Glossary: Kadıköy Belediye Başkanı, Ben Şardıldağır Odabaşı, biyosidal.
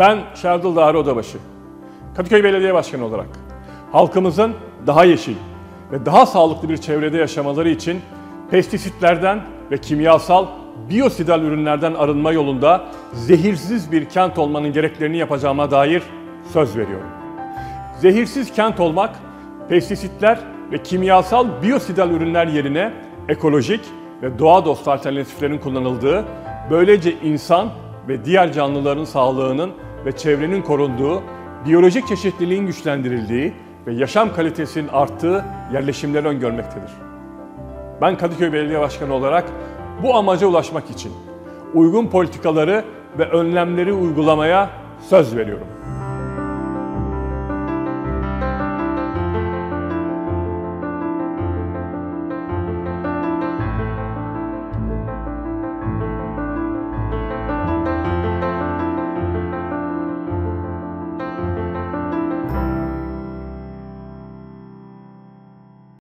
Ben Şardıldağır Odabaşı, Kadıköy Belediye Başkanı olarak halkımızın daha yeşil ve daha sağlıklı bir çevrede yaşamaları için pestisitlerden ve kimyasal biyosidal ürünlerden arınma yolunda zehirsiz bir kent olmanın gereklerini yapacağıma dair söz veriyorum. Zehirsiz kent olmak, pestisitler ve kimyasal biyosidal ürünler yerine ekolojik ve doğa dostu alternatiflerin kullanıldığı, böylece insan ve diğer canlıların sağlığının ve çevrenin korunduğu, biyolojik çeşitliliğin güçlendirildiği ve yaşam kalitesinin arttığı yerleşimleri öngörmektedir. Ben Kadıköy Belediye Başkanı olarak bu amaca ulaşmak için uygun politikaları ve önlemleri uygulamaya söz veriyorum.